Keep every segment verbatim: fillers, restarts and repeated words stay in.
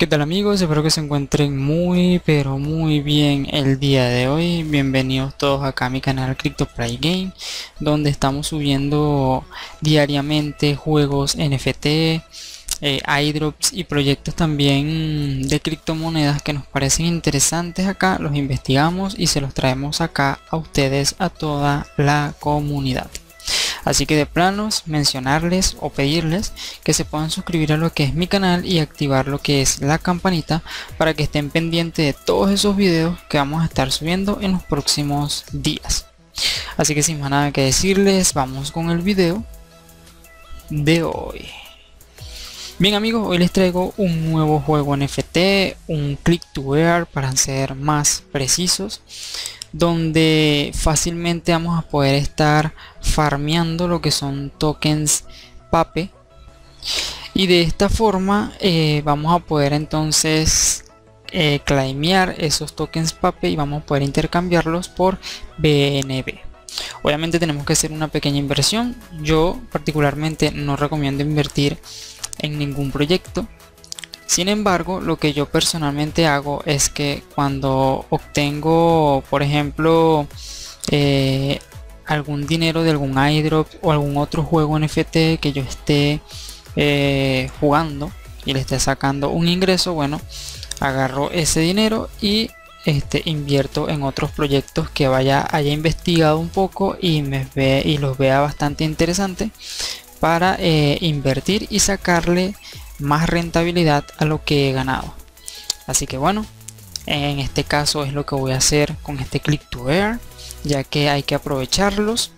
¿Qué tal amigos? Espero que se encuentren muy pero muy bien el día de hoy. Bienvenidos todos acá a mi canal Crypto Play Game, donde estamos subiendo diariamente juegos N F T, eh, airdrops y proyectos también de criptomonedas que nos parecen interesantes. Acá los investigamos y se los traemos acá a ustedes, a toda la comunidad. Así que de planos mencionarles o pedirles que se puedan suscribir a lo que es mi canal y activar lo que es la campanita para que estén pendientes de todos esos videos que vamos a estar subiendo en los próximos días. Así que sin más nada que decirles, vamos con el video de hoy. Bien amigos, hoy les traigo un nuevo juego N F T, un click to earn para ser más precisos, donde fácilmente vamos a poder estar farmeando lo que son tokens PAPE, y de esta forma eh, vamos a poder entonces eh, claimear esos tokens PAPE y vamos a poder intercambiarlos por B N B. Obviamente tenemos que hacer una pequeña inversión. Yo particularmente no recomiendo invertir en ningún proyecto. Sin embargo, lo que yo personalmente hago es que cuando obtengo, por ejemplo, eh, algún dinero de algún airdrop o algún otro juego N F T que yo esté eh, jugando y le esté sacando un ingreso, bueno, agarro ese dinero y este, invierto en otros proyectos que vaya, haya investigado un poco y, me ve, y los vea bastante interesante para eh, invertir y sacarle más rentabilidad a lo que he ganado. Así que bueno, en este caso es lo que voy a hacer con este click to earn, ya que hay que aprovecharlos,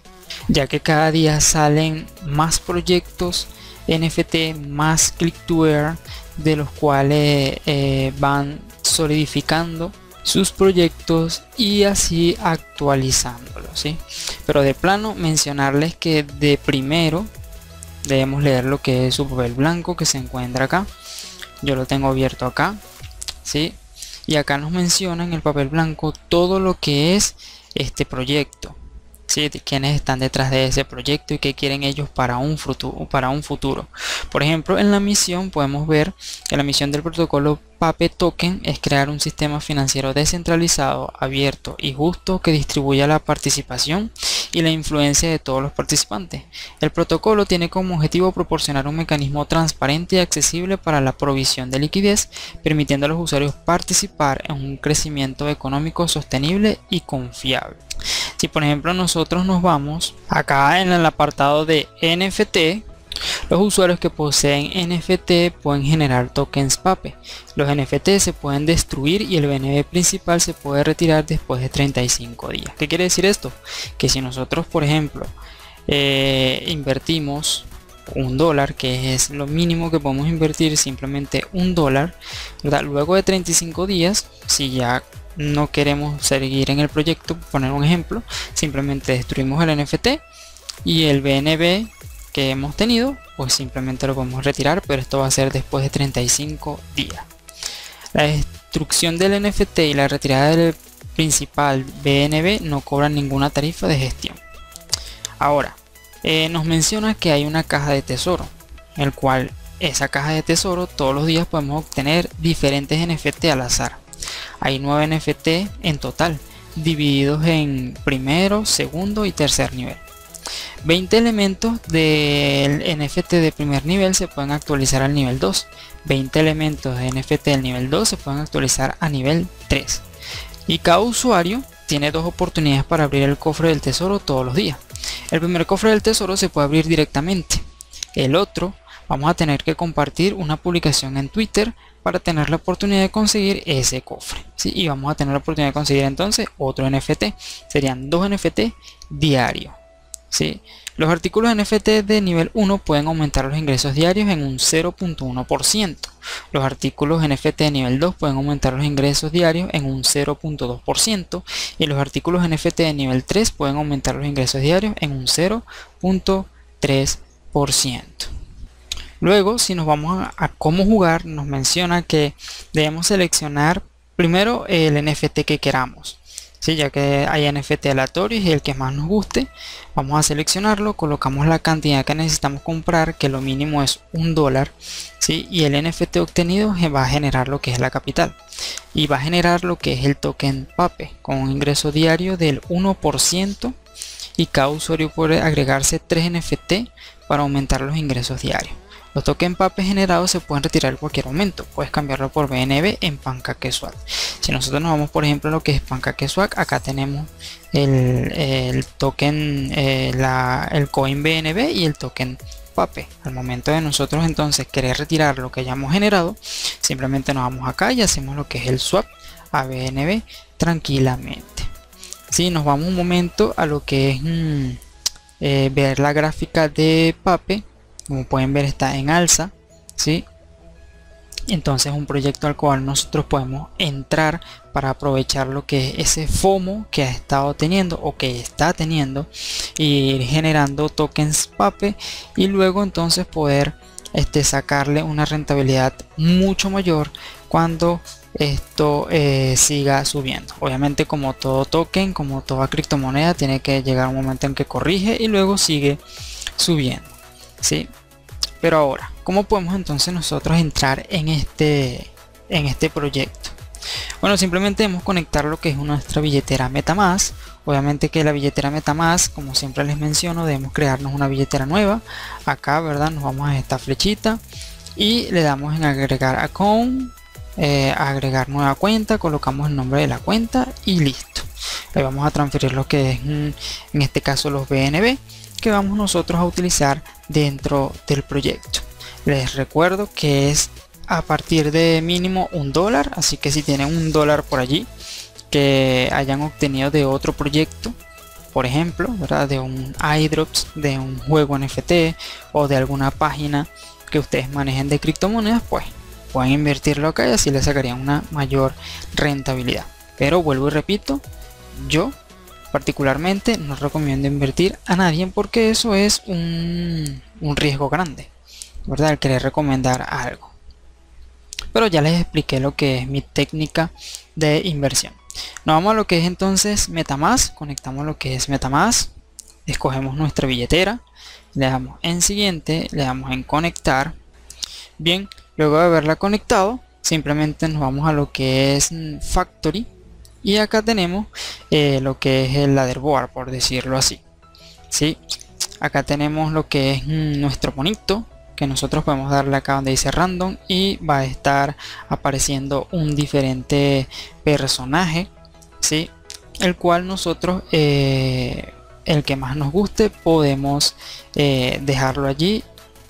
ya que cada día salen más proyectos N F T, más click to earn, de los cuales eh, van solidificando sus proyectos y así actualizándolos, ¿sí? Pero de plano mencionarles que de primero debemos leer lo que es su papel blanco, que se encuentra acá. Yo lo tengo abierto acá, ¿sí? Y acá nos menciona en el papel blanco todo lo que es este proyecto, ¿sí? Quienes están detrás de ese proyecto y qué quieren ellos para un futuro, para un futuro. Por ejemplo, en la misión podemos ver que la misión del protocolo PAPE Token es crear un sistema financiero descentralizado, abierto y justo que distribuya la participación y la influencia de todos los participantes. El protocolo tiene como objetivo proporcionar un mecanismo transparente y accesible para la provisión de liquidez, permitiendo a los usuarios participar en un crecimiento económico sostenible y confiable. Si por ejemplo nosotros nos vamos acá en el apartado de N F T, los usuarios que poseen N F T pueden generar tokens PAPE. Los N F T se pueden destruir y el B N B principal se puede retirar después de treinta y cinco días. ¿Qué quiere decir esto? Que si nosotros, por ejemplo, eh, invertimos un dólar, que es lo mínimo que podemos invertir, simplemente un dólar, ¿verdad? Luego de treinta y cinco días, si ya no queremos seguir en el proyecto, por poner un ejemplo, simplemente destruimos el N F T y el B N B que hemos tenido, pues simplemente lo podemos retirar, pero esto va a ser después de treinta y cinco días. La destrucción del N F T y la retirada del principal B N B no cobran ninguna tarifa de gestión. Ahora, eh, nos menciona que hay una caja de tesoro, en el cual esa caja de tesoro todos los días podemos obtener diferentes N F T al azar. Hay nueve N F T en total, divididos en primero, segundo y tercer nivel. veinte elementos del N F T de primer nivel se pueden actualizar al nivel dos. veinte elementos de N F T del nivel dos se pueden actualizar a nivel tres. Y cada usuario tiene dos oportunidades para abrir el cofre del tesoro todos los días. El primer cofre del tesoro se puede abrir directamente. El otro, vamos a tener que compartir una publicación en Twitter para tener la oportunidad de conseguir ese cofre, ¿sí? Y vamos a tener la oportunidad de conseguir entonces otro N F T. Serían dos N F T diarios, ¿sí? Los artículos N F T de nivel uno pueden aumentar los ingresos diarios en un cero punto uno por ciento. Los artículos N F T de nivel dos pueden aumentar los ingresos diarios en un cero punto dos por ciento. Y los artículos N F T de nivel tres pueden aumentar los ingresos diarios en un cero punto tres por ciento. Luego, si nos vamos a, a cómo jugar, nos menciona que debemos seleccionar primero el N F T que queramos. ¿sí? Ya que hay N F T aleatorios y el que más nos guste, vamos a seleccionarlo, colocamos la cantidad que necesitamos comprar, que lo mínimo es un dólar, ¿sí? Y el N F T obtenido va a generar lo que es la capital y va a generar lo que es el token PAPE con un ingreso diario del uno por ciento, y cada usuario puede agregarse tres N F T para aumentar los ingresos diarios. Los tokens PAPE generados se pueden retirar en cualquier momento. Puedes cambiarlo por B N B en PancakeSwap. Si nosotros nos vamos por ejemplo a lo que es PancakeSwap, acá tenemos el, el token, eh, la, el coin B N B y el token PAPE. Al momento de nosotros entonces querer retirar lo que hayamos generado, simplemente nos vamos acá y hacemos lo que es el swap a B N B tranquilamente. Si nos vamos un momento a lo que es mmm, eh, ver la gráfica de PAPE, como pueden ver está en alza, ¿sí? Entonces es un proyecto al cual nosotros podemos entrar para aprovechar lo que es ese FOMO que ha estado teniendo o que está teniendo, y ir generando tokens PAPE y luego entonces poder este, sacarle una rentabilidad mucho mayor cuando esto eh, siga subiendo. Obviamente, como todo token, como toda criptomoneda, tiene que llegar un momento en que corrige y luego sigue subiendo, ¿sí? Pero ahora, ¿cómo podemos entonces nosotros entrar en este en este proyecto? Bueno, simplemente debemos conectar lo que es nuestra billetera MetaMask. Obviamente que la billetera MetaMask, como siempre les menciono, debemos crearnos una billetera nueva. Acá, ¿verdad? Nos vamos a esta flechita y le damos en agregar account, Eh, agregar nueva cuenta, colocamos el nombre de la cuenta y listo. Le vamos a transferir lo que es en este caso los B N B que vamos nosotros a utilizar dentro del proyecto. Les recuerdo que es a partir de mínimo un dólar, así que si tienen un dólar por allí que hayan obtenido de otro proyecto, por ejemplo, ¿verdad?, de un iDrops, de un juego N F T o de alguna página que ustedes manejen de criptomonedas, pues pueden invertirlo acá y así le sacarían una mayor rentabilidad. Pero vuelvo y repito, yo particularmente no recomiendo invertir a nadie porque eso es un, un riesgo grande, ¿verdad?, el querer recomendar algo. Pero ya les expliqué lo que es mi técnica de inversión. Nos vamos a lo que es entonces MetaMask, conectamos lo que es MetaMask, escogemos nuestra billetera, le damos en siguiente, le damos en conectar. Bien, luego de haberla conectado, simplemente nos vamos a lo que es Factory y acá tenemos eh, lo que es el Ladderboard, por decirlo así, ¿sí? Acá tenemos lo que es mm, nuestro monito, que nosotros podemos darle acá donde dice Random y va a estar apareciendo un diferente personaje, ¿sí?, el cual nosotros, eh, el que más nos guste, podemos eh, dejarlo allí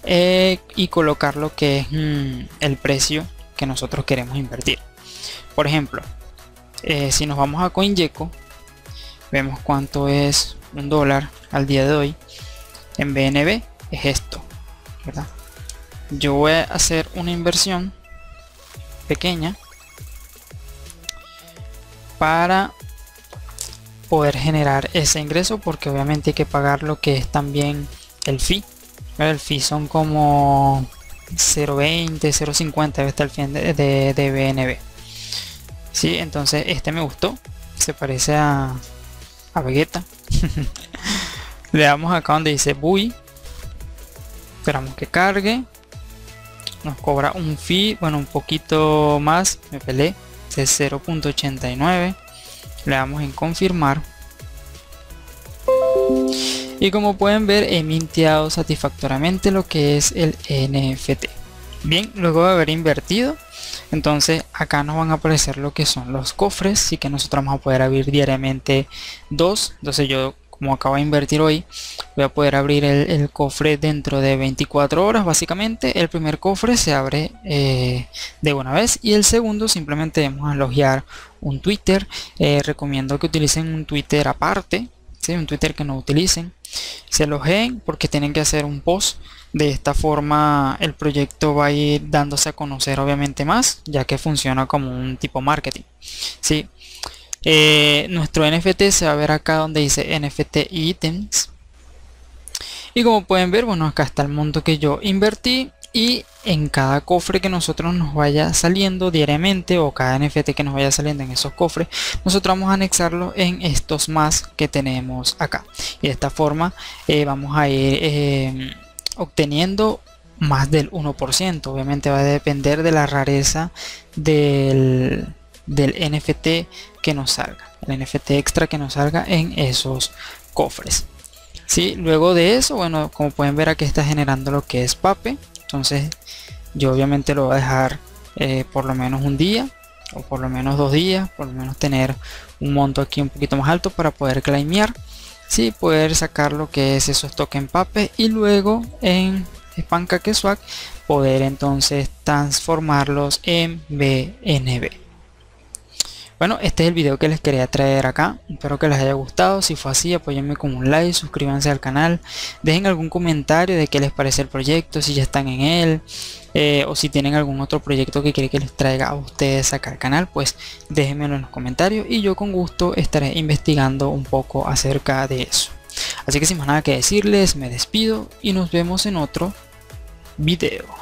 Eh, y colocar lo que es mmm, el precio que nosotros queremos invertir. Por ejemplo, eh, si nos vamos a CoinGecko, vemos cuánto es un dólar al día de hoy en B N B, es esto, ¿verdad? Yo voy a hacer una inversión pequeña para poder generar ese ingreso, porque obviamente hay que pagar lo que es también el fee. El fee son como cero punto veinte, cero punto cincuenta, debe estar el fee de, de, de B N B, ¿sí? Entonces este me gustó, se parece a, a Vegeta. Le damos acá donde dice Buy, esperamos que cargue, nos cobra un fee, bueno, un poquito más, me peleé, de cero punto ochenta y nueve. Le damos en confirmar. Y como pueden ver, he minteado satisfactoriamente lo que es el N F T. Bien, luego de haber invertido, entonces acá nos van a aparecer lo que son los cofres. Así que nosotros vamos a poder abrir diariamente dos. Entonces yo, como acabo de invertir hoy, voy a poder abrir el, el cofre dentro de veinticuatro horas. Básicamente el primer cofre se abre eh, de una vez y el segundo simplemente vamos a loguear un Twitter. Eh, recomiendo que utilicen un Twitter aparte, ¿sí?, un Twitter que no utilicen, se logeen, porque tienen que hacer un post. De esta forma el proyecto va a ir dándose a conocer obviamente más, ya que funciona como un tipo marketing, ¿sí? Eh, nuestro N F T se va a ver acá donde dice N F T items y como pueden ver, bueno, acá está el monto que yo invertí y en cada cofre que nosotros nos vaya saliendo diariamente o cada N F T que nos vaya saliendo en esos cofres, nosotros vamos a anexarlo en estos más que tenemos acá, y de esta forma eh, vamos a ir eh, obteniendo más del uno por ciento. Obviamente va a depender de la rareza del, del N F T que nos salga, el N F T extra que nos salga en esos cofres. Sí, luego de eso, bueno, como pueden ver aquí está generando lo que es PAPE. Entonces yo obviamente lo voy a dejar eh, por lo menos un día o por lo menos dos días, por lo menos tener un monto aquí un poquito más alto para poder claimear, sí, poder sacar lo que es esos tokens PAPE y luego en PancakeSwap poder entonces transformarlos en B N B. Bueno, este es el video que les quería traer acá, espero que les haya gustado. Si fue así, apóyenme con un like, suscríbanse al canal, dejen algún comentario de qué les parece el proyecto, si ya están en él, eh, o si tienen algún otro proyecto que quieren que les traiga a ustedes acá al canal, pues déjenmelo en los comentarios y yo con gusto estaré investigando un poco acerca de eso. Así que sin más nada que decirles, me despido y nos vemos en otro video.